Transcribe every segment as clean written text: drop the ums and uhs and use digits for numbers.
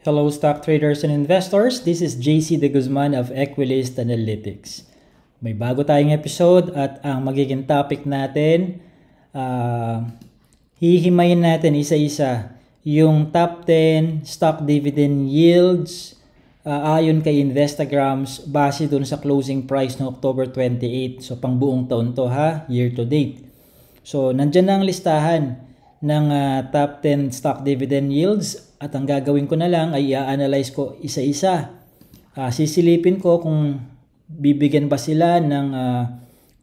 Hello stock traders and investors, this is JC De Guzman of Equilyst Analytics. May bago tayong episode at ang magiging topic natin, hihimayin natin isa-isa yung top 10 stock dividend yields ayon kay Investagrams base dun sa closing price no October 28. So pang buong taon to ha, year to date. So nandyan na ang listahan ng top 10 stock dividend yields. At ang gagawin ko na lang ay i-analyze ko isa-isa. Sisilipin ko kung bibigyan ba sila ng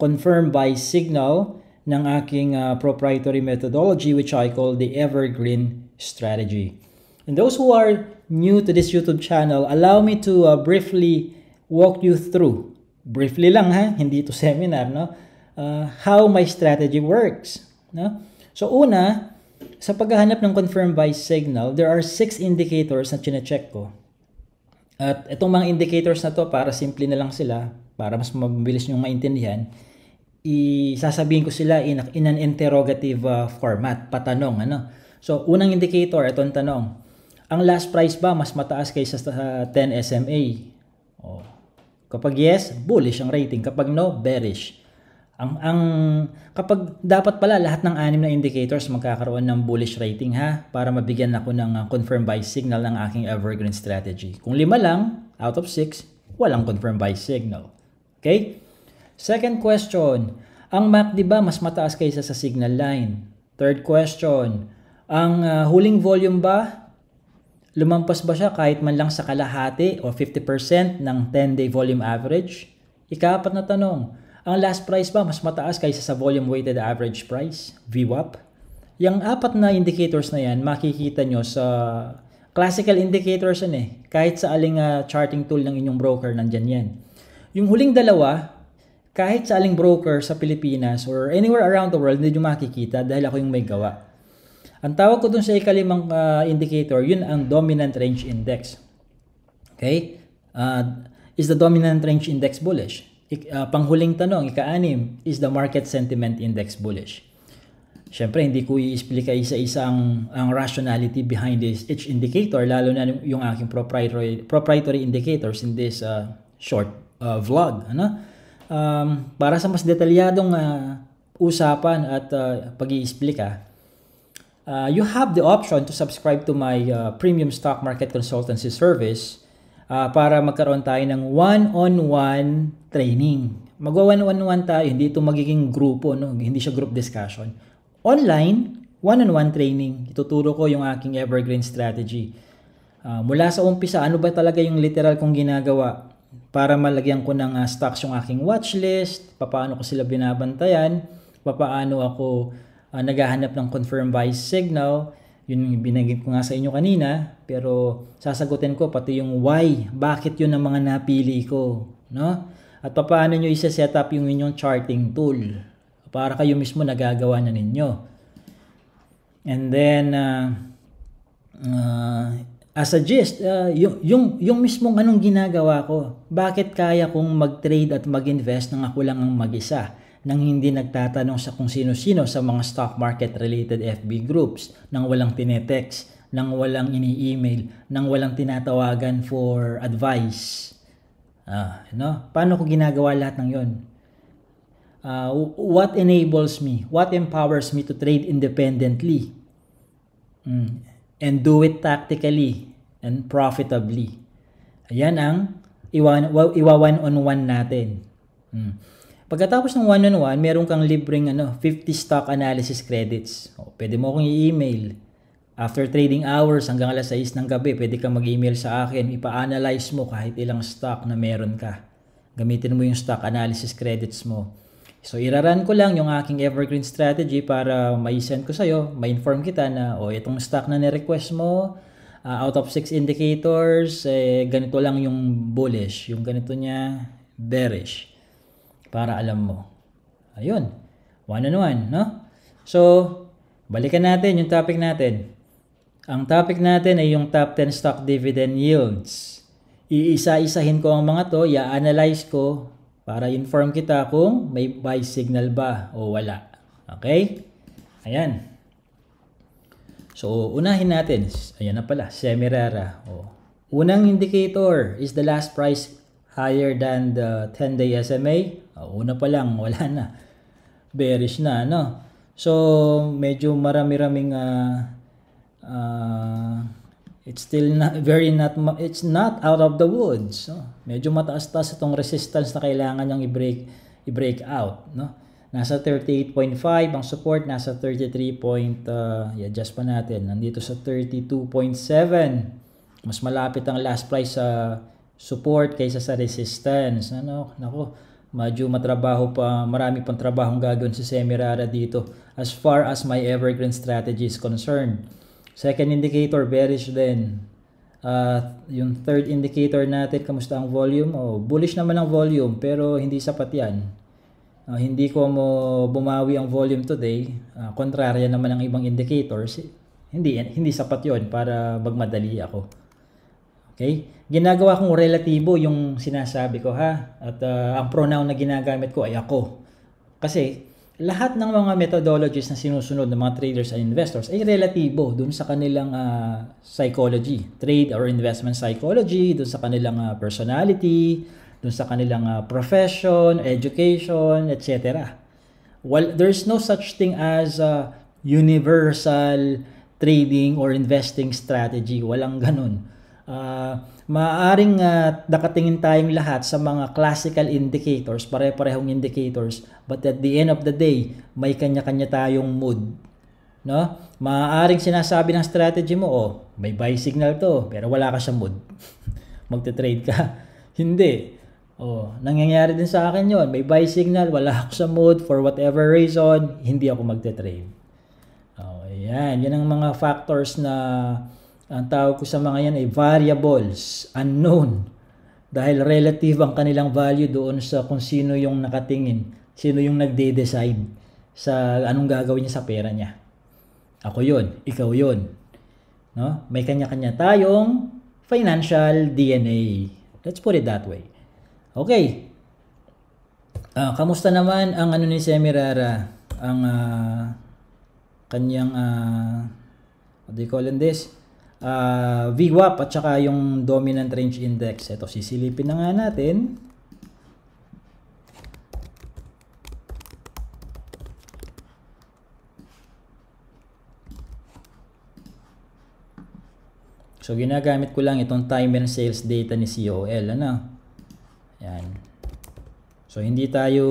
confirm buy signal ng aking proprietary methodology which I call the evergreen strategy. And those who are new to this YouTube channel, allow me to briefly walk you through. Briefly lang ha, hindi to seminar, no? How my strategy works, no? So una, sa paghahanap ng confirm buy signal, there are 6 indicators na chine-check ko. At itong mga indicators na to, para simple na lang sila, para mas mabilis nyong maintindihan, isasabihin ko sila in an interrogative format, patanong. Ano? So, unang indicator, itong tanong, ang last price ba mas mataas kaysa sa 10 SMA? Oh. Kapag yes, bullish ang rating. Kapag no, bearish. Kapag dapat pala lahat ng 6 na indicators magkakaroon ng bullish rating ha, para mabigyan ako ng confirm buy signal ng aking evergreen strategy. Kung 5 lang, out of 6, walang confirm buy signal. Okay? Second question, ang MACD ba mas mataas kaysa sa signal line? Third question, ang huling volume ba, lumampas ba siya kahit man lang sa kalahati o 50% ng 10-day volume average? Ika-4 na tanong, ang last price ba mas mataas kaysa sa volume weighted average price, VWAP? Yung 4 na indicators na yan, makikita nyo sa classical indicators yan eh. Kahit sa aling charting tool ng inyong broker, nandyan yan. Yung huling 2, kahit sa aling broker sa Pilipinas or anywhere around the world, hindi nyo makikita dahil ako yung may gawa. Ang tawag ko dun sa ikalimang indicator, yun ang Dominant Range Index. Okay? Is the Dominant Range Index bullish? Panghuling tanong, ika-6, is the Market Sentiment Index bullish? Siyempre, hindi ko i-explica isa-isa ang rationality behind this each indicator, lalo na yung aking proprietary indicators in this short vlog. Ano? Para sa mas detalyadong usapan at pag-i-explica, you have the option to subscribe to my Premium Stock Market Consultancy Service para magkaroon tayo ng one-on-one training. Mag-one-on-one tayo, hindi ito magiging grupo, no? Hindi siya group discussion. Online, one-on-one training. Ituturo ko yung aking evergreen strategy. Mula sa umpisa, ano ba talaga yung literal kong ginagawa para malagyan ko ng stocks yung aking watchlist, paano ko sila binabantayan, paano ako naghahanap ng confirm buy signal. Yun yung binanggit ko nga sa inyo kanina, pero sasagutin ko pati yung why, bakit yun ang mga napili ko, no? At paano nyo isa-set up yung inyong charting tool para kayo mismo nagagawa na ninyo. And then, as a gist, yung mismong anong ginagawa ko, bakit kaya kong mag-trade at mag-invest nang ako lang ang mag-isa, nang hindi nagtatanong sa kung sino-sino sa mga stock market related FB groups, nang walang tinetext, nang walang ini-email, nang walang tinatawagan for advice. No? Paano ko ginagawa lahat ng yon? What enables me? What empowers me to trade independently? And do it tactically and profitably. Ayan ang iwa-one-on-one natin. Pagkatapos ng one-on-one, meron kang libreng 50 stock analysis credits. O, pwede mo akong i-email. After trading hours hanggang alas 6 ng gabi, pwede kang mag-email sa akin. Ipa-analyze mo kahit ilang stock na meron ka. Gamitin mo yung stock analysis credits mo. So, iraran ko lang yung aking evergreen strategy para ma-send ko sa'yo, ma-inform kita na, o, itong stock na ni-request mo, out of 6 indicators, ganito lang yung bullish. Yung ganito niya, bearish. Para alam mo. Ayun. One on one, no? So, balikan natin yung topic natin. Ang topic natin ay yung top 10 stock dividend yields. Iisa-isahin ko ang mga to, i-analyze ko para inform kita kung may buy signal ba o wala. Okay? Ayan. So, unahin natin. Ayan na pala, Semirara. O. Unang indicator is the last price higher than the 10-day SMA. Una pa lang, wala na. Bearish na, no? So, medyo marami-raming it's still not very it's not out of the woods. No? Medyo mataas-taas itong resistance na kailangan niyang i-break out, no? Nasa 38.5 ang support, nasa 33. Adjust pa natin. Nandito sa 32.7. Mas malapit ang last price sa support kaysa sa resistance. Ano? Nako, medyo matrabaho pa. Marami pang trabahong gagawin si Semirara dito as far as my evergreen strategy is concerned. Second indicator, bearish din. Yung third indicator natin, kamusta ang volume? Oh, bullish naman ang volume pero hindi sapat yan. Hindi ko mo bumawi ang volume today. Kontrarya naman ang ibang indicators. Hindi sapat yon para magmadali ako. Okay? Ginagawa kong relatibo yung sinasabi ko, ha? At ang pronoun na ginagamit ko ay ako. Kasi lahat ng mga methodologies na sinusunod ng mga traders and investors ay relatibo dun sa kanilang psychology, trade or investment psychology, dun sa kanilang personality, dun sa kanilang profession, education, etc. Well, there's no such thing as universal trading or investing strategy. Walang ganun. Maaaring nakatingin tayong lahat sa mga classical indicators, pare-parehong indicators, but at the end of the day, may kanya-kanya tayong mood, no? Maaaring sinasabi ng strategy mo, oh, may buy signal to, pero wala ka sa mood. Magte-trade ka. Hindi. Oh, nangyayari din sa akin yon. May buy signal, wala ako sa mood, for whatever reason, hindi ako magte-trade. Oh, ayan. Yan ang mga factors na ang tawag ko sa mga yan ay variables, unknown. Dahil relative ang kanilang value doon sa kung sino yung nakatingin, sino yung nagde-decide sa anong gagawin niya sa pera niya. Ako yun, ikaw yun. No? May kanya-kanya tayong financial DNA. Let's put it that way. Okay. Kamusta naman ang ano ni Semirara? Ang kanyang, what do you call this? VWAP at saka yung Dominant Range Index. Ito, sisilipin na nga natin. So, ginagamit ko lang itong time and sales data ni COL. Ano? Ayan. So, hindi tayo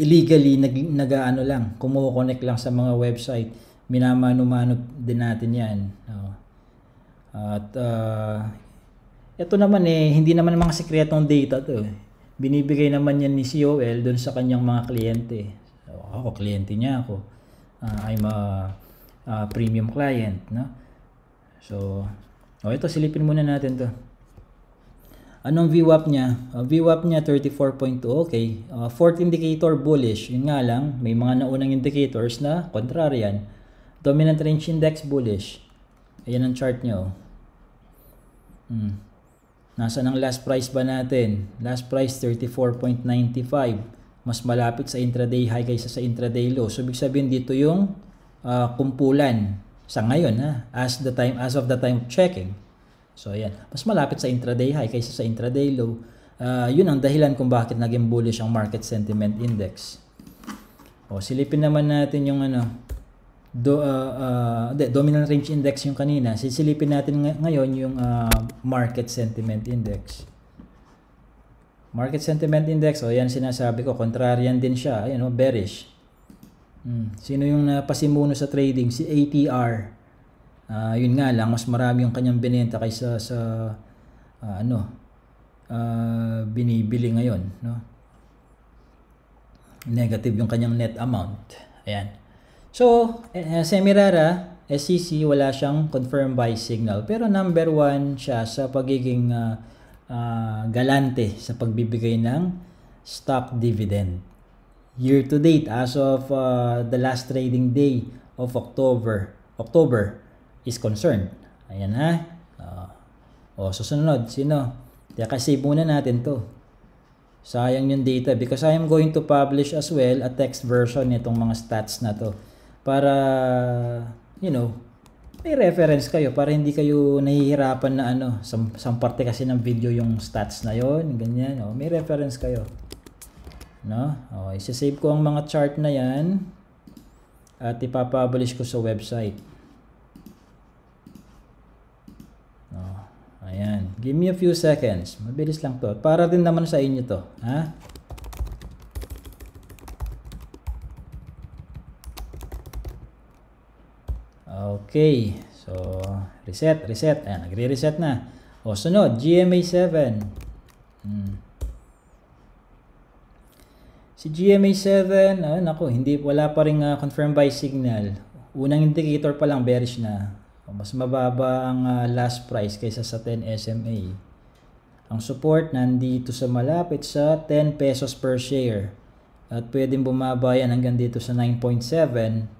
illegally nag-ano lang, kumu-connect lang sa mga website. Minamano-mano din natin yan. Oo. At ito naman eh, hindi naman mga sekretong data to. Binibigay naman yan ni COL doon sa kanyang mga kliyente. So, ako, kliyente niya ako. I'm a premium client, no? So, oh, ito, silipin muna natin to. Anong VWAP niya? VWAP niya 34.2, okay. Fourth indicator, bullish. Yun nga lang, may mga naunang indicators na kontrarian. Dominant range index, bullish. Ayan ang chart nyo. Nasaan ang last price ba natin? Last price 34.95. Mas malapit sa intraday high kaysa sa intraday low. So, ibig sabihin dito yung kumpulan sa ngayon, ha? As of the time of checking. So, ayan. Mas malapit sa intraday high kaysa sa intraday low. Yun ang dahilan kung bakit naging bullish ang Market Sentiment Index. O, silipin naman natin yung ano... Dominant range index yung kanina. Sisilipin natin ngayon yung market sentiment index. Market sentiment index, o yan sinasabi ko, contrarian din siya, ayan, o, bearish. Sino yung napasimuno sa trading? Si ATR. Yun nga lang, mas marami yung kanyang binenta kaysa sa binibili ngayon, no? Negative yung kanyang net amount. Ayan. So, Semirara, SCC, wala siyang confirm buy signal. Pero number one siya sa pagiging galante sa pagbibigay ng stock dividend. Year to date, as of the last trading day of October is concerned. Ayan, ha. O, susunod, sino? Teka, save muna natin to. Sayang yung data because I am going to publish as well a text version nitong mga stats na to. Para, you know, may reference kayo para hindi kayo nahihirapan na ano, sa parte kasi ng video yung stats na yon, ganyan, oh, may reference kayo, no? Oh, isa-save ko ang mga chart na yan at ipapublish ko sa website. Oh, ayan, give me a few seconds, mabilis lang to para din naman sa inyo to, ha? Okay, so reset, ayan, nagre-reset na. O, sunod, GMA7. Si GMA7, naku, hindi, wala pa rin confirmed buy signal. Unang indicator pa lang, bearish na. Mas mababa ang last price kaysa sa 10 SMA. Ang support nandito sa malapit sa 10 pesos per share. At pwedeng bumaba yan hanggang dito sa 9.7.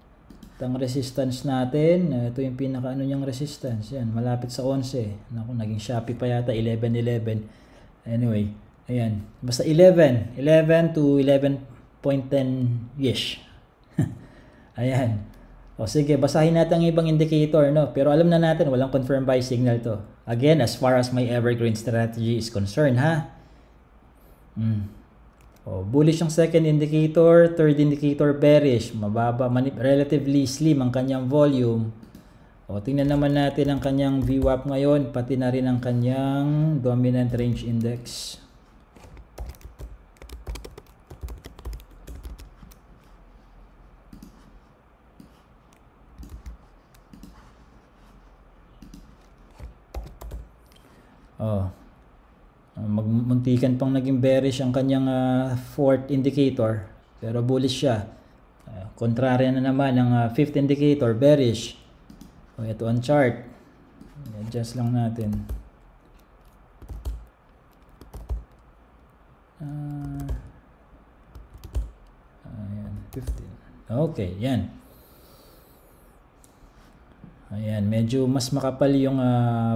Ang resistance natin, ito yung pinaka ano niyang resistance, yan, malapit sa 11. Naku, naging Shopee pa yata, 11.11. Anyway, ayan, basta 11 to 11.10-ish. Ayan. O sige, basahin natin ang ibang indicator, no? Pero alam na natin, walang confirmed buy signal to. Again, as far as my evergreen strategy is concerned, ha? Oh, bullish ang second indicator, third indicator bearish, mababa, relatively slim ang kanyang volume. O, tingnan naman natin ang kanyang VWAP ngayon, pati na rin ang kanyang Dominant Range Index. Oh, muntikan pang naging bearish ang kanyang fourth indicator, pero bullish siya. Kontrarya na naman ang fifth indicator, bearish. O, ito ang chart, adjust lang natin. Ayan, 15. Okay, yan. Ayan, medyo mas makapal yung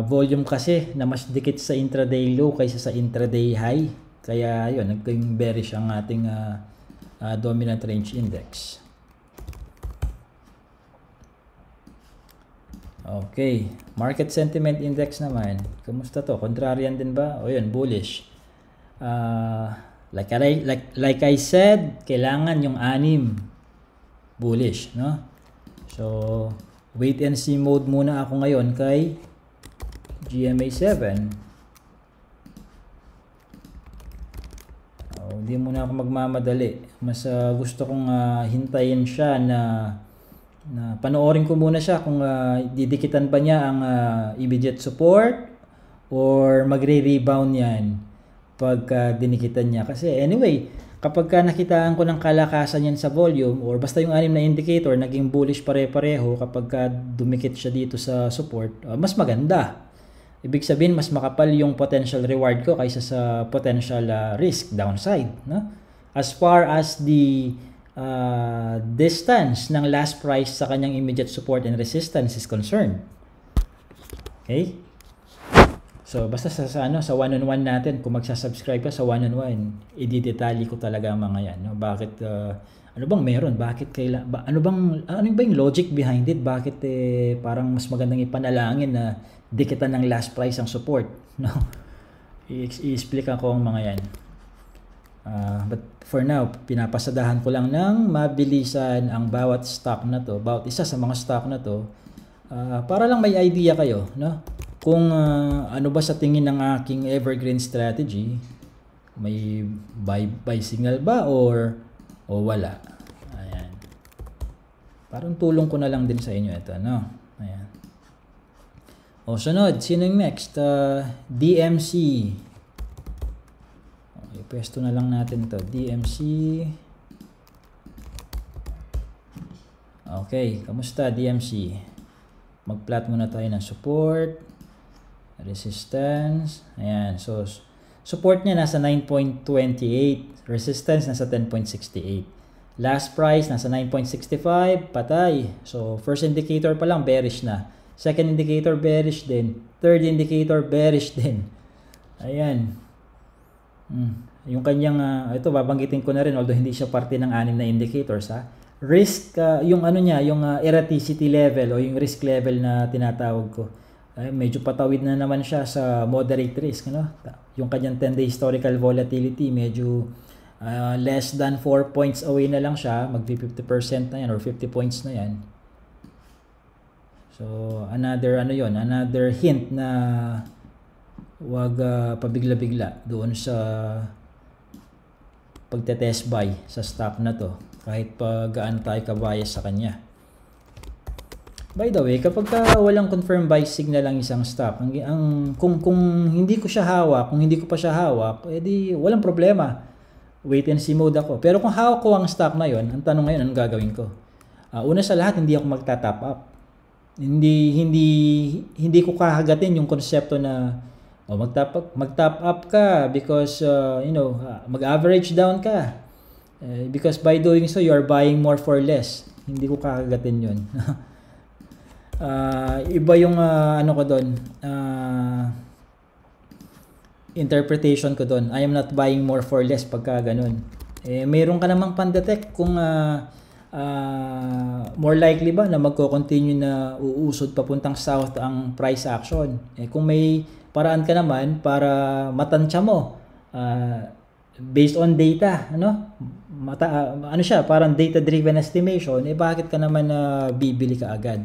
volume kasi na mas dikit sa intraday low kaysa sa intraday high. Kaya yun, naging bearish ang ating Dominant Range Index. Okay, Market Sentiment Index naman. Kumusta to? Contrarian din ba? O yun, bullish. Like I said, kailangan yung anim. Bullish, no? So, wait and see mode muna ako ngayon kay GMA7. Hindi muna ako magmamadali. Mas gusto kong hintayin siya na panoorin ko muna siya kung didikitan ba niya ang immediate support or magre-rebound yan pagka dinikitan niya. Kasi anyway, kapag ka nakitaan ko ng kalakasan yan sa volume or basta yung anim na indicator naging bullish pare-pareho, kapag ka dumikit siya dito sa support, mas maganda. Ibig sabihin, mas makapal yung potential reward ko kaysa sa potential risk downside, no? As far as the distance ng last price sa kanyang immediate support and resistance is concerned. Okay? So, basta sa one-on-one natin, kung magsasubscribe ka sa one-on-one, ididetali ko talaga ang mga yan. No? Bakit, ano bang meron? Bakit kailangan? Ano ba yung logic behind it? Bakit parang mas magandang ipanalangin na dikitan ng last price ang support? No? I-explain ko ang mga yan. But for now, pinapasadahan ko lang ng mabilisan ang bawat stock na to, bawat isa sa mga stock na to, para lang may idea kayo, no? Kung ano ba sa tingin ng aking evergreen strategy, may buy signal ba or wala. Ayan. Parang tulong ko na lang din sa inyo ito, no? Ayan. O, sunod, sino yung next? DMC. Ipwesto na lang natin to, DMC. Okay, kamusta DMC? Mag-plot muna tayo ng support, resistance. Ayan, so support niya nasa 9.28, resistance nasa 10.68, last price nasa 9.65, patay. So first indicator pa lang bearish na, second indicator bearish din, third indicator bearish din. Ayan. Yung kanyang ito babanggitin ko na rin, although hindi siya parte ng anim na indicators, ha? risk, yung ano niya, yung erraticity level o yung risk level na tinatawag ko. Medyo patawid na naman siya sa moderate risk, no? Yung kanyang 10-day historical volatility, medyo less than 4 points away na lang siya, mag 50% na yan or 50 points na yan. So another ano yon, another hint na wag pabigla-bigla doon sa pagte-test buy sa stock na to, kahit pa gaano tayo ka-bias sa kanya. By the way, kapag ka walang confirmed buy signal ang isang stock, kung hindi ko siya hawak, kung hindi ko pa siya hawak, edi walang problema. Wait and see mode ako. Pero kung hawak ko ang stock na yon, ang tanong ngayon, anong gagawin ko? Una sa lahat, hindi ako magta-top up. Hindi ko kahagatin yung konsepto na oh, mag-top up ka because you know, mag-average down ka. Because by doing so, you are buying more for less. Hindi ko kakagatin yun. Iba yung ano ko doon, interpretation ko doon. I am not buying more for less pagka ganun. Eh, mayroon ka namang pandetect kung more likely ba na magko-continue na uusod papuntang south ang price action. Eh, kung may paraan ka naman para matansya mo based on data, ano? Ano siya, parang data-driven estimation, eh bakit ka naman bibili ka agad?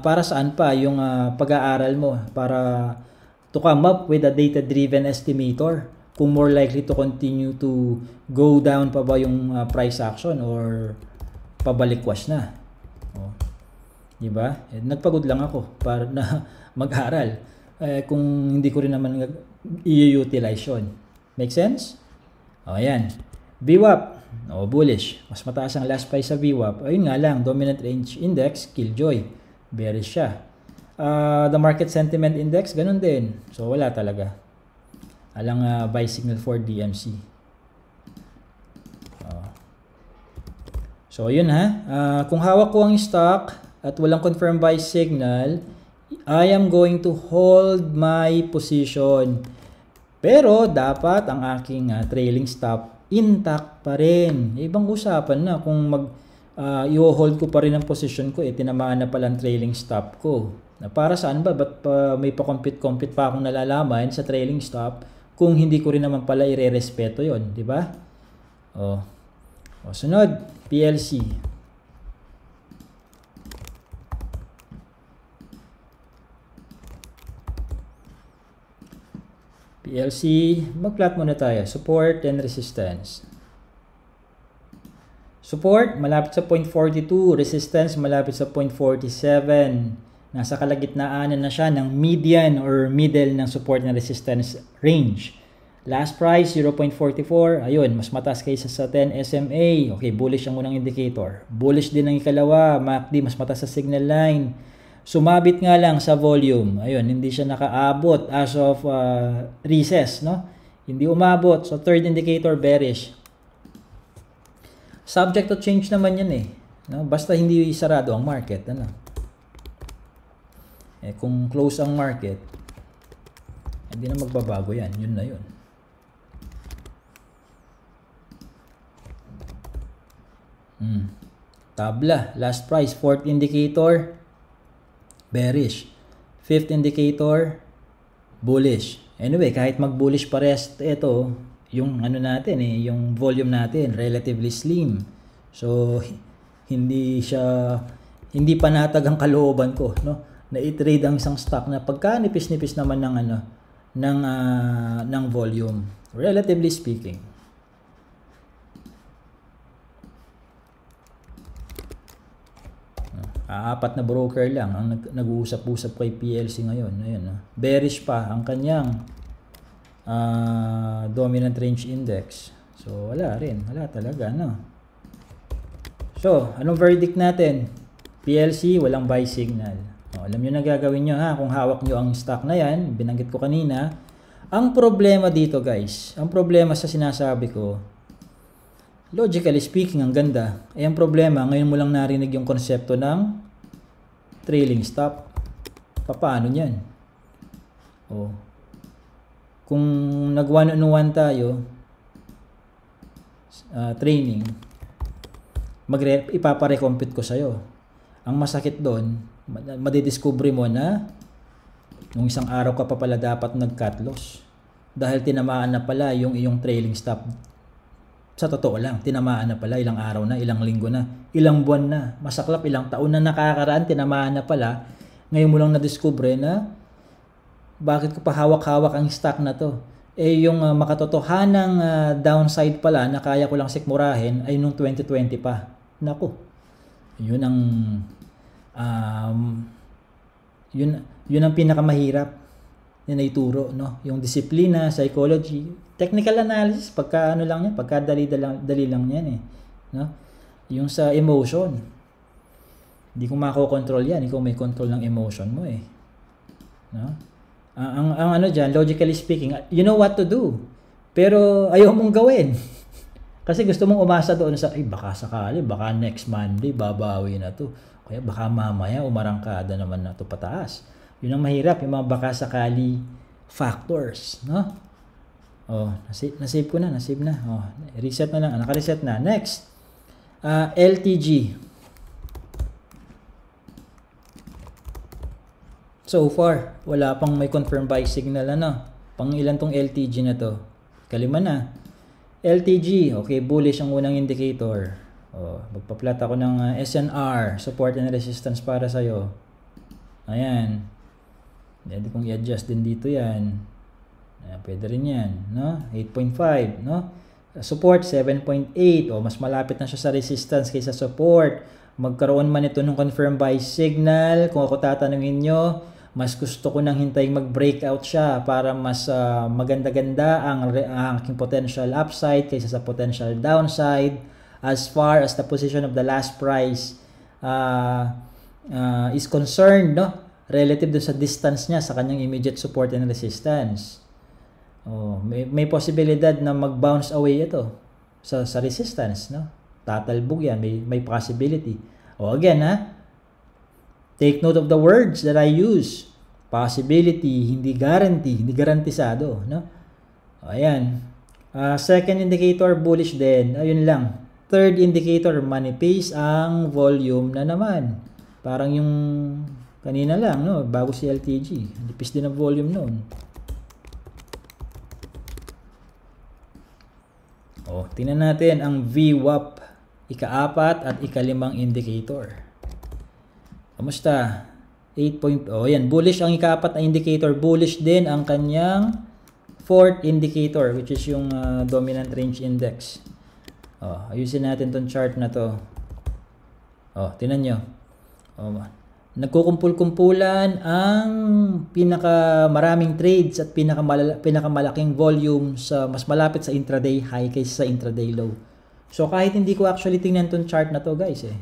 Para saan pa yung pag-aaral mo para to come up with a data-driven estimator kung more likely to continue to go down pa ba yung price action or pabalikwas na. Oh. Diba? Eh, nagpagod lang ako para na mag-aaral kung hindi ko rin naman i-utilize yun. Make sense? O, ayan. VWAP. O, bullish. Mas mataas ang last price sa VWAP. Ayun nga lang, Dominant Range Index, killjoy. Bearish siya. The Market Sentiment Index, ganun din. So, wala talaga. Alang buy signal for DMC. So, yun ha. Kung hawak ko ang stock at walang confirmed buy signal, I am going to hold my position. Pero, dapat ang aking trailing stop intact pa rin. Ibang usapan na kung i-hold ko pa rin ang position ko, tinamaan na pala ang trailing stop ko. Para saan ba? Ba't may pa-compete pa akong nalalaman sa trailing stop kung hindi ko rin naman pala irerespeto yun, di ba? O, sunod, PLC. PLC, mag-plot muna tayo. Support and resistance. Support, malapit sa 0.42. Resistance, malapit sa 0.47. Nasa kalagitnaan na siya ng median or middle ng support and resistance range. Last price, 0.44. Ayun, mas mataas kaysa sa 10 SMA. Okay, bullish ang unang indicator. Bullish din ang ikalawa. MACD, mas mataas sa signal line. Sumabit nga lang sa volume. Ayun, hindi siya nakaabot as of recess, no? Hindi umabot. So, third indicator, bearish. Subject to change naman yan eh. No? Basta hindi sarado ang market. Ano? Eh, kung close ang market, hindi na magbabago yan. Yun na yun. Tabla. Last price, fourth indicator, bearish. Fifth indicator, bullish. Anyway, kahit mag-bullish parehas ito, yung ano natin eh, yung volume natin relatively slim. So hindi panatag ang kalooban ko, no? Na i-trade ang isang stock na pagka nipis-nipis naman ng ano ng volume, relatively speaking. Apat na broker lang ang nag-uusap-usap kay PLC ngayon. Ayun, bearish pa ang kanyang Dominant Range Index. So, wala rin. Wala talaga, no? So, anong verdict natin? PLC, walang buy signal. O, alam nyo na gagawin nyo, ha? Kung hawak nyo ang stock na yan, binanggit ko kanina. Ang problema dito, guys, ang problema sa sinasabi ko, logically speaking, ang ganda. Ay, ang problema, ngayon mo lang narinig yung konsepto ng trailing stop. Paano yan? Oh. Kung nag-1-on-1 tayo, training, ipaparecompute ko sa'yo. Ang masakit doon, madidiscovery mo na nung isang araw ka pa pala dapat nag-cut loss dahil tinamaan na pala yung iyong trailing stop. Sa totoo lang, tinamaan na pala, ilang araw na, ilang linggo na, ilang buwan na, masaklap ilang taon na nakakaraan, tinamaan na pala. Ngayon mo lang na-discover na bakit ko pa hawak-hawak ang stock na to. Eh yung makatotohanang downside pala na kaya ko lang sikmurahin ay nung 2020 pa. Naku, yun ang yun ang pinakamahirap na naituro, no? Yung disiplina, psychology, technical analysis, pagka ano lang yan, pagka dali lang yan eh, no? Yung sa emotion, hindi ko makokontrol yan, ikaw may control ng emotion mo eh, no? Ang ano dyan, logically speaking, you know what to do, pero ayaw mong gawin. Kasi gusto mong umasa doon sa, ay baka sakali, baka next Monday, babawi na to. Kaya baka mamaya, umarangkada naman na to pataas. Yun ang mahirap, yung mga baka sakali factors, no? Oh, nasave ko na, nasave na. Oh, reset na lang, naka-reset na. Next, LTG. So far, wala pang may confirm buy signal, ano? Pang ilan tong LTG na to? Kalima na. LTG, okay, bullish ang unang indicator. Oh, magpa-plot ako ng SNR, support and resistance para sa'yo. Ayan. Pwede kong i-adjust din dito yan. Ayan, pwede rin yan, no? 8.5, no? Support, 7.8. O, mas malapit na siya sa resistance kaysa support. Magkaroon man ito ng confirm buy signal. Kung ako tatanungin nyo, mas gusto ko nang hintayin mag-breakout siya para mas maganda-ganda ang aking potential upside kaysa sa potential downside. As far as the position of the last price is concerned, no? Relative to sa distance niya sa kanyang immediate support and resistance. Oh, may posibilidad na mag-bounce away ito sa resistance, no? Tatalbog yan, may possibility. Oh, again, ha? Take note of the words that I use. Possibility, hindi guarantee, hindi garantisado, no? Ayan. Second indicator, bullish din. Ayun lang. Third indicator, manifest ang volume na naman. Parang yung kanina lang, no? Bago si LTG. Nipis din ang volume noon. Oh, tingnan natin ang VWAP. Ika-apat at ika-limang indicator. Kamusta? 8.0. Oh, yan. Bullish ang ika-apat na indicator. Bullish din ang kanyang fourth indicator, which is yung Dominant Range Index. Oh, ayusin natin tong chart na to. Oh, tingnan nyo. Oh, nagkukumpul-kumpulan ang pinakamaraming trades at pinakamalaking volume sa mas malapit sa intraday high kaysa sa intraday low. So, kahit hindi ko actually tingnan tong chart na to, guys, eh.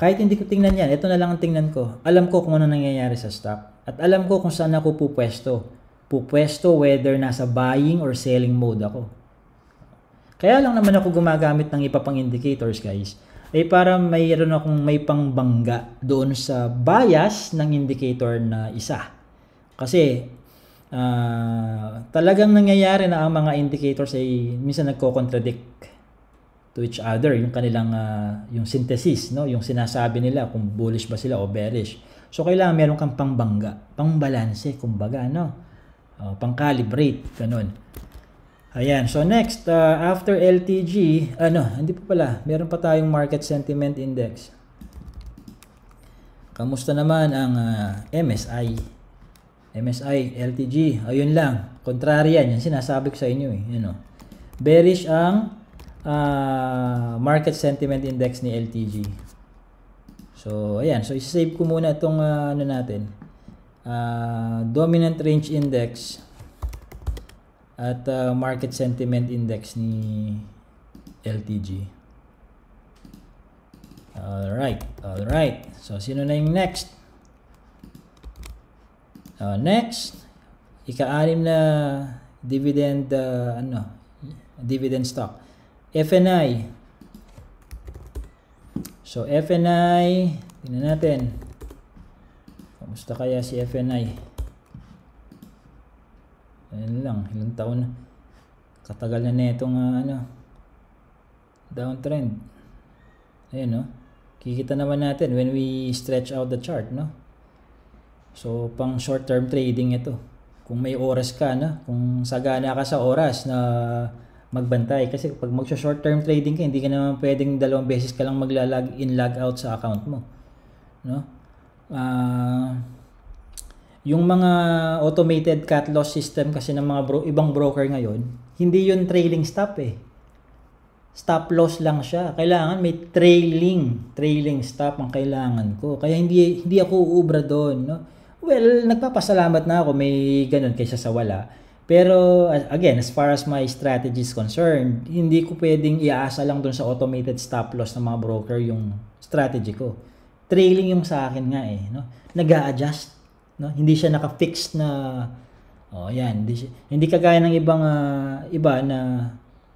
Kahit hindi ko tingnan yan, ito na lang ang tingnan ko. Alam ko kung ano nangyayari sa stock. At alam ko kung saan ako pupwesto. Pupwesto whether nasa buying or selling mode ako. Kaya lang naman ako gumagamit ng iba pang indicators, guys. Ay para mayroon akong may pangbangga doon sa bias ng indicator na isa. Kasi talagang nangyayari na ang mga indicators ay minsan nagko-contradict to each other, yung kanilang yung synthesis, no, yung sinasabi nila kung bullish ba sila o bearish. So kailangan meron kang pangbangga, pangbalanse kumbaga, no, pang-calibrate ganun. Ayan, so next, after LTG, ano, hindi pa pala, meron pa tayong Market Sentiment Index. Kamusta naman ang MSI, LTG? Ayun lang, contrarian yan, sinasabi ko sa inyo eh, you know. Bearish ang Market Sentiment Index ni LTG. So, ayan. So, isasave ko muna itong ano natin. Dominant Range Index at Market Sentiment Index ni LTG. Alright. Alright. So, sino na yung next? Next, ika-anim na dividend dividend stock. FNI. So, FNI, tingnan natin. Kamusta kaya si FNI? Ayan lang, ilang taon na. Katagal na na itong downtrend. Ayan, no? Kikita naman natin when we stretch out the chart, no? So, pang short-term trading ito. Kung may oras ka, no? Kung sagana ka sa oras na magbantay. Kasi pag mag-short-term trading ka, hindi ka naman pwedeng dalawang beses ka lang magla-log in, log out sa account mo, no? Yung mga automated cut loss system kasi ng mga ibang broker ngayon, hindi yun trailing stop eh. Stop loss lang siya. Kailangan may trailing stop ang kailangan ko. Kaya hindi ako uubra doon, no? Well, nagpapasalamat na ako may ganun kaysa sa wala. Pero again, as far as my strategy is concerned, hindi ko pwedeng iaasa lang doon sa automated stop loss ng mga broker yung strategy ko. Trailing yung sa akin nga eh, no? Nag-a-adjust, no? Hindi siya naka-fix na oh, yan, hindi kagaya ng ibang iba na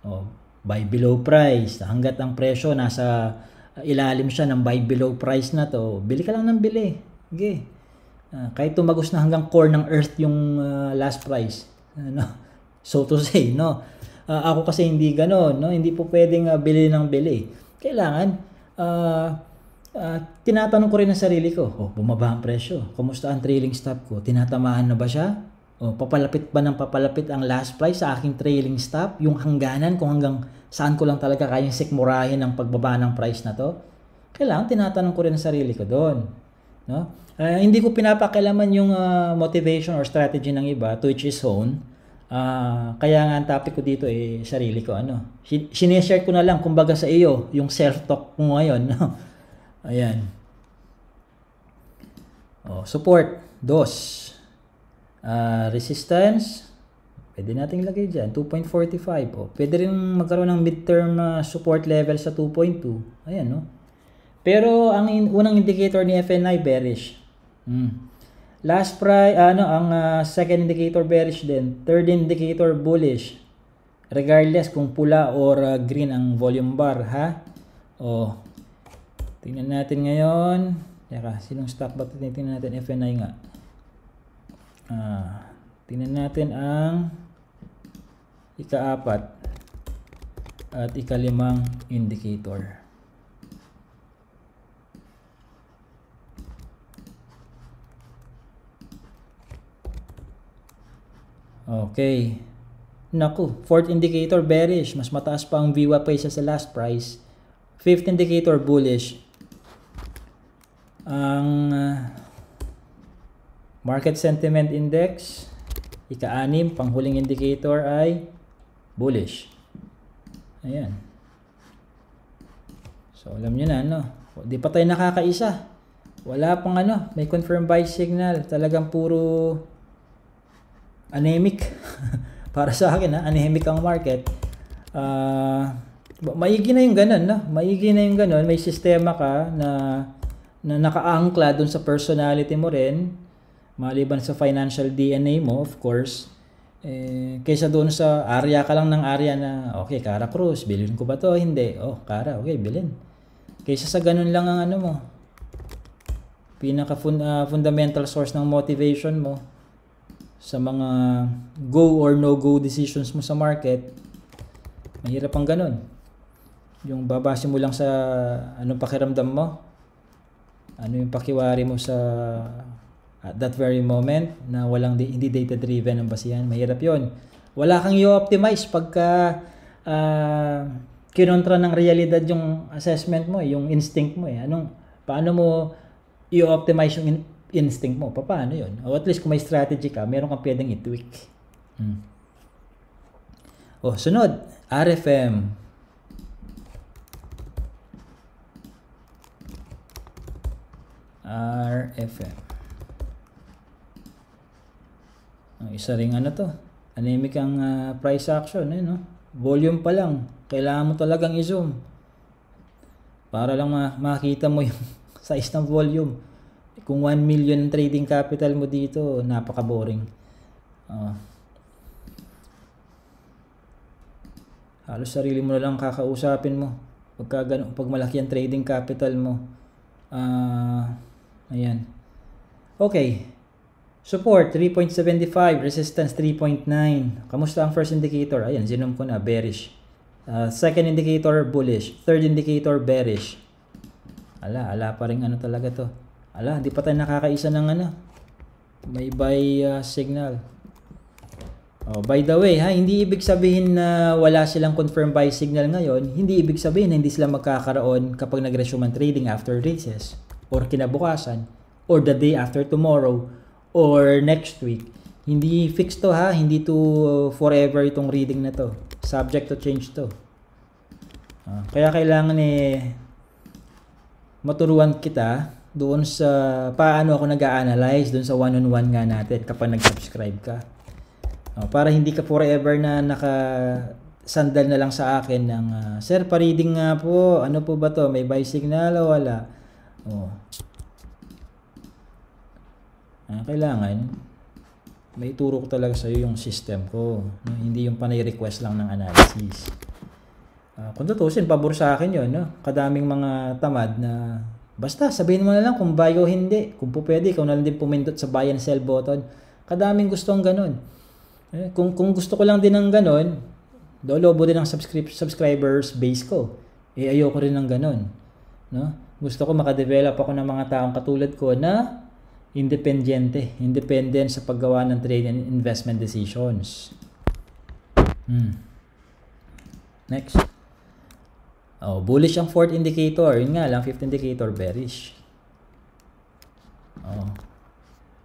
oh, buy below price hangga't ang presyo nasa ilalim siya ng buy below price na to, bili ka lang ng bili. Okay. Kahit tumagos na hanggang core ng earth yung last price, no? So to say, no. Ako kasi hindi ganoon, no? Hindi po pwedeng bili ng bili. Kailangan tinatanong ko rin ang sarili ko, oh, bumaba ang presyo, kumusta ang trailing stop ko, tinatamaan na ba siya, oh, papalapit ba ng papalapit ang last price sa aking trailing stop, yung hangganan kung hanggang saan ko lang talaga kayang sikmurahin ang pagbaba ng price na to. Kailangan tinatanong ko rin ang sarili ko doon, no? Hindi ko pinapakialaman yung motivation or strategy ng iba, to each his own. Kaya nga ang topic ko dito eh, sarili ko, ano, sineshare ko na lang kumbaga sa iyo yung self-talk ko ngayon, no? Ayan. Oh, support, dos. Resistance, pwede nating lagay dyan, 2.45. Oh, pwede rin magkaroon ng midterm support level sa 2.2. Ayan, no? Pero ang unang indicator ni FNI bearish. Last price, ang second indicator bearish din. Third indicator bullish. Regardless kung pula or green ang volume bar, ha? Oh. Tingnan natin ngayon. Teka, sinong stock ba? Tingnan natin FNI nga. Tingnan natin ang ika-apat at ika-limang indicator. Okay. Naku, fourth indicator bearish. Mas mataas pa ang VWAP kaysa sa last price. Fifth indicator bullish. Ang Market Sentiment Index, ika-anim, panghuling indicator ay bullish. Ayan. So, alam nyo na, no? Di pa tayo nakakaisa. Wala pang ano, may confirmed buy signal. Talagang puro anemic. Para sa akin, ha? Anemic ang market. Maigi na yung ganun, no? Maigi na yung ganun. May sistema ka na nakaangkla dun sa personality mo rin, maliban sa financial DNA mo, of course, eh, kaysa doon sa area ka lang ng area na, okay, Cara Cruz, bilhin ko ba to? Hindi. Oh, Cara, okay, bilhin. Kaysa sa ganun lang ang ano mo, pinaka-fundamental source ng motivation mo sa mga go or no-go decisions mo sa market, mahirap ang ganun. Yung babase mo lang sa anong pakiramdam mo, ano yung pakiwari mo sa at that very moment na walang hindi data driven ang basihan, mahirap yon. Wala kang i-optimize pagka kinontra ng realidad yung assessment mo, yung instinct mo eh. Anong, paano mo i-optimize yung instinct mo? Paano yon? O at least kung may strategy ka, meron kang pwedeng i-tweak. Oh, sunod, RFM. Ang isa ring ano to, anemic ang price action, eh, no? Volume pa lang, kailangan mo talagang i-zoom para lang makita mo yung size ng volume. Kung 1 million trading capital mo dito, napaka boring. Halos sarili mo na lang kakausapin mo pag malaki ang trading capital mo. Ayan. Okay. Support 3.75, resistance 3.9. Kamusta ang first indicator? Ayan, zinom ko na, bearish. Second indicator, bullish. Third indicator, bearish. Ala, ala pa rin ano talaga to. Ala, hindi pa tayo nakakaisa ng ano. May buy signal. Oh, by the way, ha, hindi ibig sabihin na wala silang confirmed buy signal ngayon. Hindi ibig sabihin na hindi sila magkakaroon kapag nag-resume ang trading after races or kinabukasan or the day after tomorrow or next week. Hindi fixed to, ha, hindi to forever itong reading na to. Subject to change to. Kaya kailangan maturuan kita doon sa paano ako nag-a-analyze doon sa one-on-one nga natin kapag nag-subscribe ka. Para hindi ka forever na nakasandal na lang sa akin ng sir, pa-reading nga po. Ano po ba to? May buy signal o wala? Kailangan may turo ko talaga sa'yo yung system ko. No? Hindi yung panay-request lang ng analysis. Kung tutusin, pabor sa akin yun, no? Kadaming mga tamad na basta sabihin mo na lang kung buy o hindi. Kung po pwede, ikaw na lang din pumindot sa buy and sell button. Kadaming gustong ganun. Kung gusto ko lang din ng ganun, dolobo din ang subscribers base ko. Ayoko rin ng ganun. No? Gusto ko makadevelop ako ng mga taong katulad ko na independent sa paggawa ng trade and investment decisions. Next. Bullish ang fourth indicator. Yun nga lang, fifth indicator, bearish.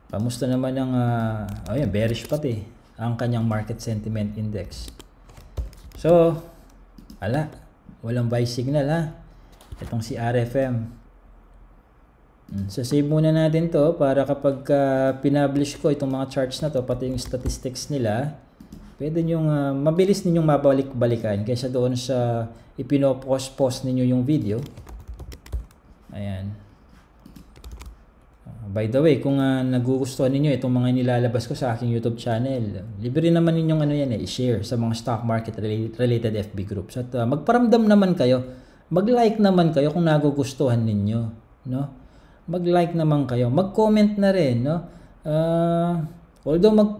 Kamusta naman ang ayan, bearish pati ang kanyang market sentiment index. So, ala, walang buy signal, ha. Itong si RFM. So, save muna natin to para kapag pinablish ko itong mga charts na to, pati yung statistics nila, pwede nyong mabilis ninyong mabalik-balikan kaysa doon sa ipinopost-post ninyo yung video. Ayan. By the way, kung nagugustuhan ninyo itong mga nilalabas ko sa aking YouTube channel, libre naman ninyong ano yan i-share sa mga stock market related FB groups. At magparamdam naman kayo, mag-like naman kayo kung nagugustuhan ninyo, no? Mag-like naman kayo, mag-comment na rin, no? Although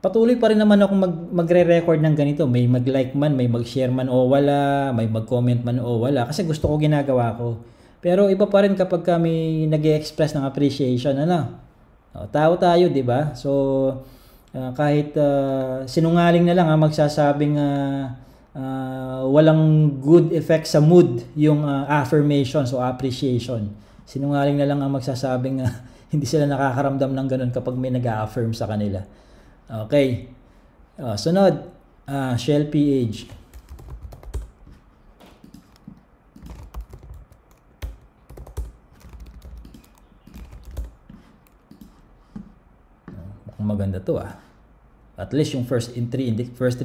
patuloy pa rin naman akong magre-record ng ganito. May mag-like man, may mag-share man o wala, may mag-comment man o wala. Kasi gusto ko ginagawa ko. Pero iba pa rin kapag kami nag-express ng appreciation. Ano? Tao tayo, di ba? So, kahit sinungaling na lang, magsasabing walang good effect sa mood yung affirmations o appreciation. Sinungaling na lang ang magsasabing hindi sila nakakaramdam ng ganun kapag may nag-affirm sa kanila. Okay. Sunod, Shelby age. Maganda to, ah. At least yung first three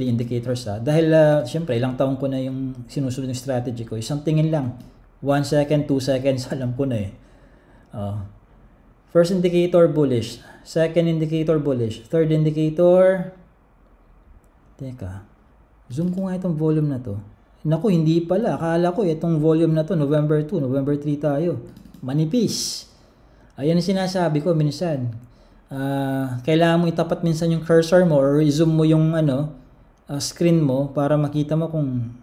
indicators, ah. Dahil syempre ilang taon ko na yung sinusunod yung strategy ko. Isang tingin lang. 1 second, 2 seconds, alam ko na eh. First indicator bullish, second indicator bullish, third indicator. Teka, zoom ko nga itong volume na to. Naku, hindi pala. Akala ko itong volume na to, November 2, November 3 tayo. Manipis. Ayan ang sinasabi ko minsan. Kailangan mo itapat minsan yung cursor mo or i-zoom mo yung ano, screen mo para makita mo kung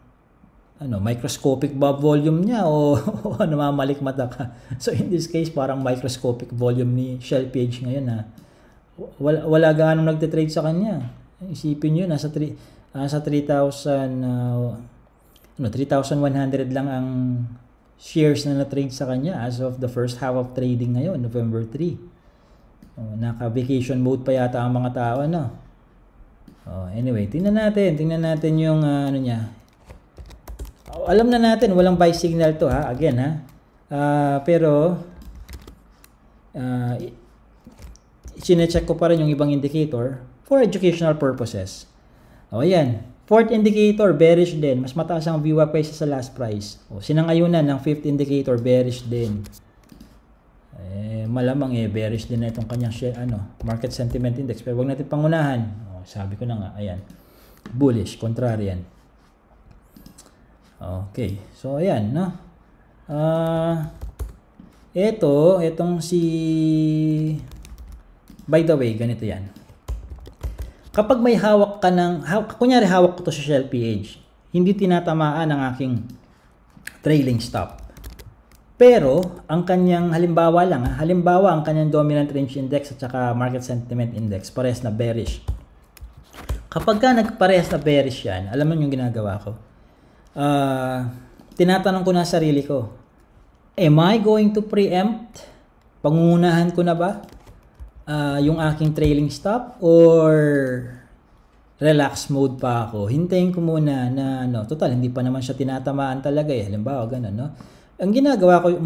ano, microscopic ba volume niya o namamalik mata ka. So in this case, parang microscopic volume ni Shell Page ngayon, ha. Wala ganong nagte-trade sa kanya. Isipin niyo nasa 3,100 lang ang shares na na-trade sa kanya as of the first half of trading ngayon, November 3. Naka-vacation mode pa yata ang mga tao, no? Anyway, tingnan natin yung ano niya. Alam na natin, walang buy signal to, ha? Again, ha? Pero sinecheck ko pa rin yung ibang indicator for educational purposes. Ayan. Fourth indicator, bearish din. Mas mataas ang VWAP kaysa sa last price. Sinangayunan ng fifth indicator, bearish din. Malamang bearish din na itong kanyang share, ano, market sentiment index. Pero huwag natin pangunahan. Sabi ko na nga, ayan. Bullish, contrarian. Okay. So, ayan, no? Itong si... By the way, ganito yan. Kapag may hawak ka ng... Kunyari, hawak ko to sa Shell PH. Hindi tinatamaan ang aking trailing stop. Pero ang kanyang halimbawa lang, halimbawa ang kanyang Dominant Range Index at saka Market Sentiment Index, parehas na bearish. Kapag ka nagparehas na bearish yan, alam mo yung ginagawa ko. Tinatanong ko na sarili ko, am I going to preempt? Pangungunahan ko na ba yung aking trailing stop, or relax mode pa ako? Hintayin ko muna na ano, total hindi pa naman siya tinatamaan talaga eh. Halimbawa ganun, no? Ang ginagawa ko,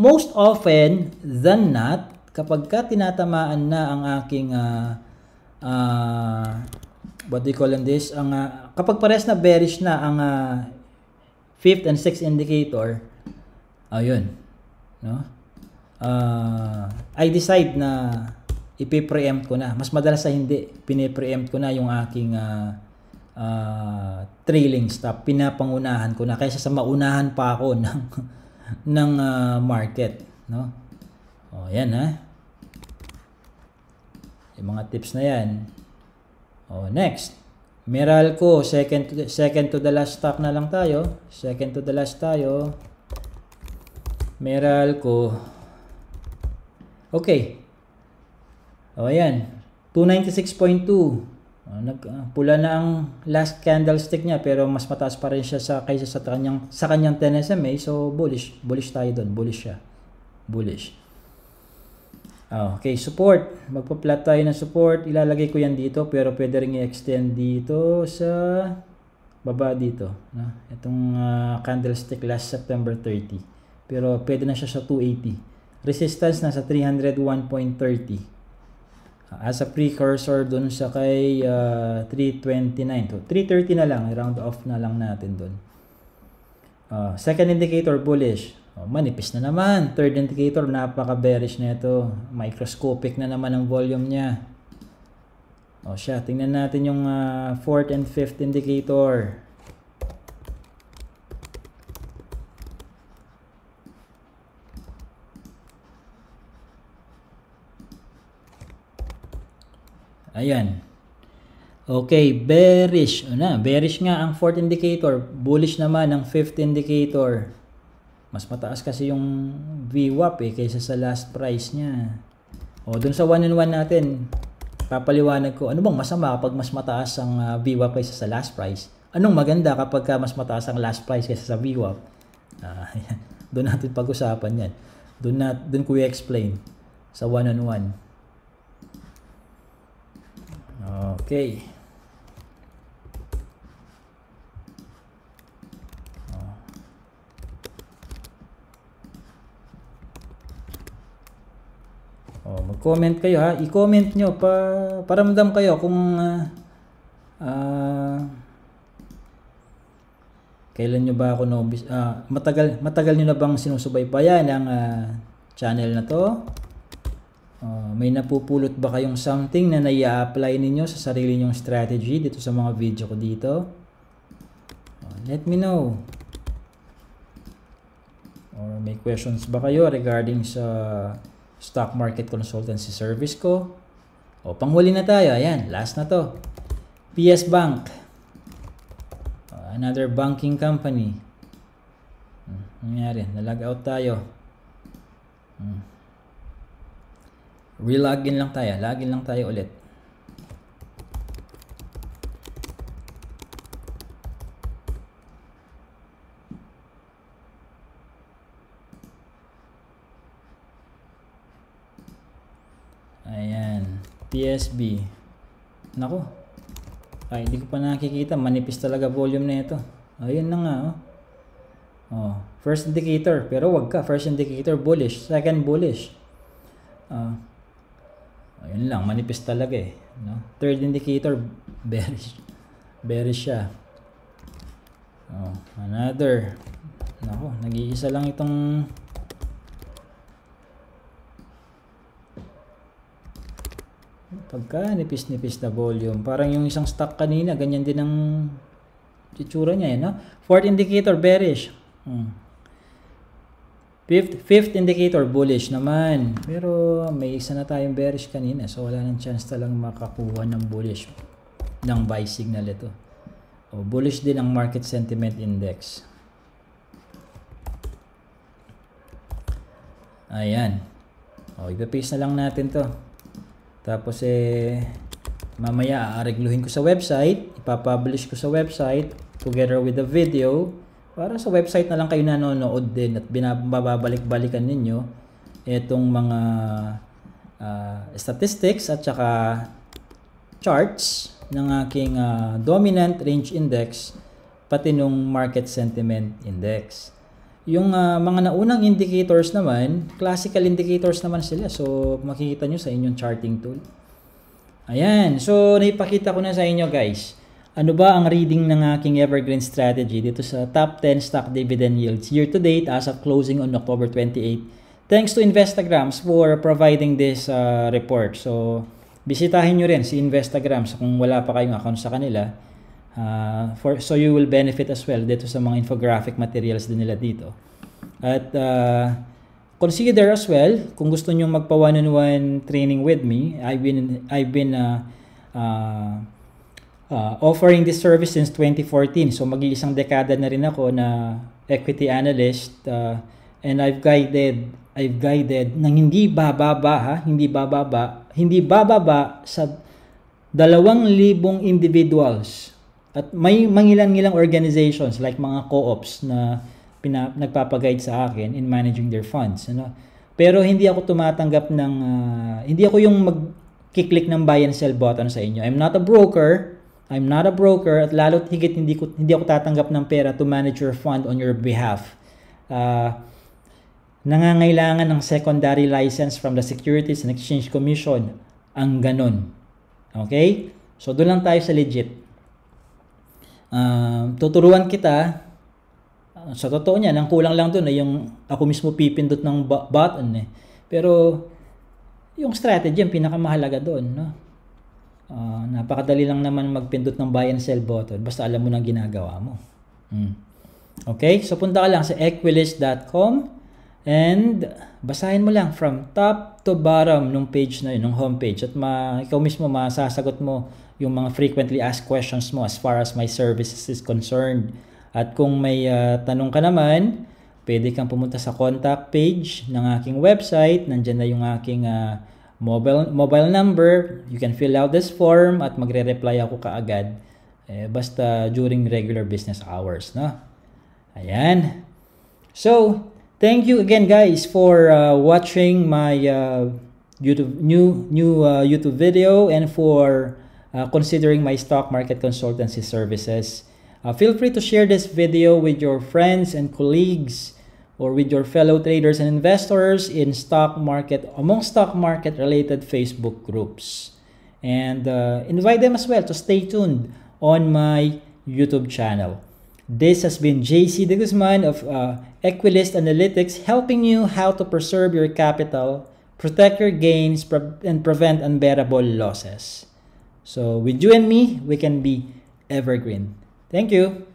most often than not, kapag ka tinatamaan na ang aking what do you call on this, ang, kapag pares na bearish na ang 5th and 6th indicator, ayun, no? I decide na ipipreempt ko na. Mas madalas sa hindi, pinipreempt ko na yung aking trailing stop, pinapangunahan ko na kaysa sa maunahan pa ako ng market, no? Oh, yan ha. Yung mga tips na yan. Oh, next. Meralco, second to the last stock na lang tayo. Second to the last tayo. Meralco. Okay. Oh, ayan. 296.2. Pula na ang last candlestick niya, pero mas mataas pa rin siya sa kaysa sa kanyang 10 SMA, so bullish tayo doon, bullish siya, bullish. Okay, support, magpa-plot tayo ng support. Ilalagay ko yan dito, pero pwede ring i-extend dito sa baba dito, no? Itong candlestick last September 30, pero pwede na siya sa 280. Resistance na sa 301.30. As a precursor dun sa kay 329 to 330 na lang, round off na lang natin dun. Second indicator bullish, manipis na naman. Third indicator, napaka bearish na ito, microscopic na naman ang volume niya. Siya, tingnan natin yung fourth and fifth indicator. Ayan. Okay, bearish. Una, bearish nga ang 4th indicator. Bullish naman ang 5th indicator. Mas mataas kasi yung VWAP eh, kaysa sa last price niya. O, dun sa 1-on-1 natin, papaliwanag ko, ano bang masama kapag mas mataas ang VWAP kaysa sa last price? Anong maganda kapag mas mataas ang last price kaysa sa VWAP? Ayan. Doon natin pag-usapan yan. Doon ko i-explain sa 1-on-1. Okay. Mag-comment kayo ha. I-comment nyo paramdam kayo kung kailan nyo ba ako novice, matagal nyo na bang sinusubaybayan ang channel na to? May napupulot ba kayong something na nai-apply ninyo sa sarili nyong strategy dito sa mga video ko dito? Let me know. Or may questions ba kayo regarding sa stock market consultancy service ko? O panghuli na tayo. Ayan, last na to. PSBank. Another banking company. Nangyari, nalag out tayo. Relogin lang tayo. Login lang tayo ulit. Ayan. PSB. Naku. Ay, hindi ko pa nakikita. Manipis talaga volume na ito. Ayun na nga. Oh. First indicator. Pero wag ka. First indicator bullish. Second bullish. Ayun lang, manipis talaga eh, no? Third indicator, bearish. Bearish siya. Another. Nako, nag-iisa lang itong pagka nipis-nipis na volume. Parang yung isang stock kanina, ganyan din ang itsura niya eh, no? Fourth indicator, bearish. Fifth indicator, bullish naman. Pero may isa na tayong bearish kanina. So wala nang chance talang makakuha ng bullish, ng buy signal ito. O, bullish din ang market sentiment index. Ayan. O, ipapaste na lang natin to. Tapos mamaya aregluhin ko sa website. Ipapublish ko sa website together with the video. Para sa website na lang kayo nanonood din at binababalik-balikan ninyo itong mga statistics at saka charts ng aking Dominant Range Index pati nung Market Sentiment Index. Yung mga naunang indicators naman, classical indicators naman sila. So, makikita nyo sa inyong charting tool. Ayan. So, naipakita ko na sa inyo, guys. Ano ba ang reading ng aking evergreen strategy dito sa top 10 stock dividend yields year to date as of closing on October 28. Thanks to Investagrams for providing this report. So, bisitahin nyo rin si Investagrams kung wala pa kayong account sa kanila. So you will benefit as well dito sa mga infographic materials din nila dito. At consider as well kung gusto niyo magpa one-on-one training with me. I've been offering this service since 2014. So mag-iisang dekada na rin ako na equity analyst, and I've guided nang hindi bababa, ha? Hindi bababa sa 2,000 individuals. At may mangilan-ngilang organizations like mga co-ops na nagpapaguide sa akin in managing their funds, ano? Pero hindi ako tumatanggap ng hindi ako yung mag-click ng buy and sell button sa inyo. I'm not a broker at lalo't higit hindi ako tatanggap ng pera to manage your fund on your behalf. Nangangailangan ng secondary license from the Securities and Exchange Commission ang ganon. Okay? So doon lang tayo sa legit. Tuturuan kita sa totoo niya, ang kulang lang doon ay yung ako mismo pipindot ng button Pero yung strategy ang pinakamahalaga doon, no? Napakadali lang naman magpindot ng buy and sell button basta alam mo nang ginagawa mo. Okay, so punta ka lang sa equilyst.com and basahin mo lang from top to bottom nung page na yun, nung homepage, at ikaw mismo masasagot mo yung mga frequently asked questions mo as far as my services is concerned. At kung may tanong ka naman, pwede kang pumunta sa contact page ng aking website. Nandyan na yung aking mobile number. You can fill out this form at magre-reply ako kaagad. Basta during regular business hours, no? Ayan. So, thank you again, guys, for watching my new YouTube video and for considering my stock market consultancy services. Feel free to share this video with your friends and colleagues or with your fellow traders and investors in stock market, among stock market related Facebook groups, and invite them as well to stay tuned on my YouTube channel. This has been JC De Guzman of Equilyst Analytics, helping you how to preserve your capital, protect your gains, and prevent unbearable losses. So with you and me, we can be evergreen. Thank you.